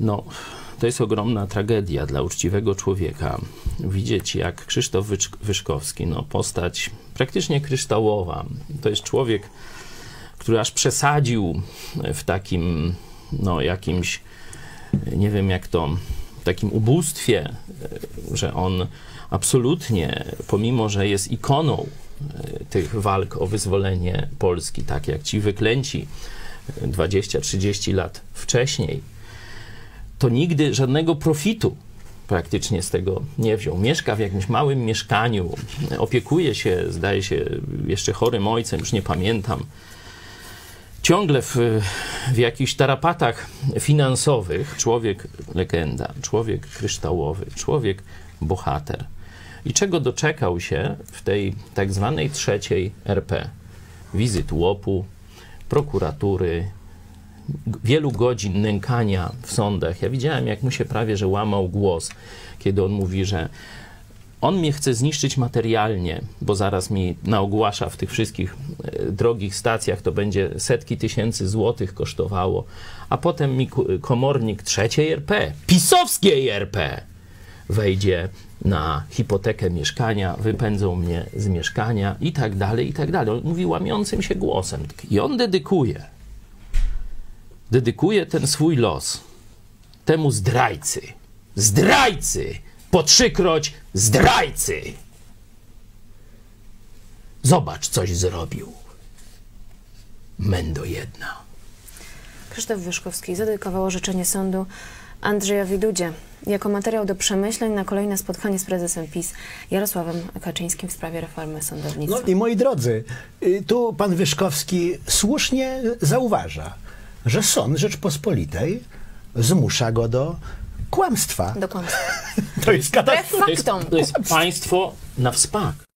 No, to jest ogromna tragedia dla uczciwego człowieka. Widzieć, jak Krzysztof Wyszkowski, no postać praktycznie kryształowa. To jest człowiek, który aż przesadził w takim, no jakimś, nie wiem jak to, takim ubóstwie, że on absolutnie, pomimo że jest ikoną tych walk o wyzwolenie Polski, tak jak ci wyklęci 20-30 lat wcześniej, to nigdy żadnego profitu praktycznie z tego nie wziął. Mieszka w jakimś małym mieszkaniu, opiekuje się, zdaje się, jeszcze chorym ojcem, już nie pamiętam. Ciągle w jakichś tarapatach finansowych. Człowiek legenda, człowiek kryształowy, człowiek bohater. I czego doczekał się w tej tak zwanej trzeciej RP? Wizyt łopu, prokuratury, wielu godzin nękania w sądach. Ja widziałem, jak mu się prawie że łamał głos, kiedy on mówi, że on mnie chce zniszczyć materialnie, bo zaraz mi naogłasza w tych wszystkich drogich stacjach, to będzie setki tysięcy złotych kosztowało, a potem mi komornik trzeciej RP, pisowskiej RP, wejdzie na hipotekę mieszkania, wypędzą mnie z mieszkania i tak dalej, i tak dalej. On mówi łamiącym się głosem i on dedykuje ten swój los temu zdrajcy. Zdrajcy! Po trzykroć zdrajcy! Zobacz, coś zrobił. Mendo jedna. Krzysztof Wyszkowski zadedykował orzeczenie sądu Andrzejowi Dudzie jako materiał do przemyśleń na kolejne spotkanie z prezesem PiS Jarosławem Kaczyńskim w sprawie reformy sądownictwa. No i moi drodzy, tu pan Wyszkowski słusznie zauważa, że sąd Rzeczpospolitej zmusza go do kłamstwa. To jest katastrofa. To jest państwo na wspak.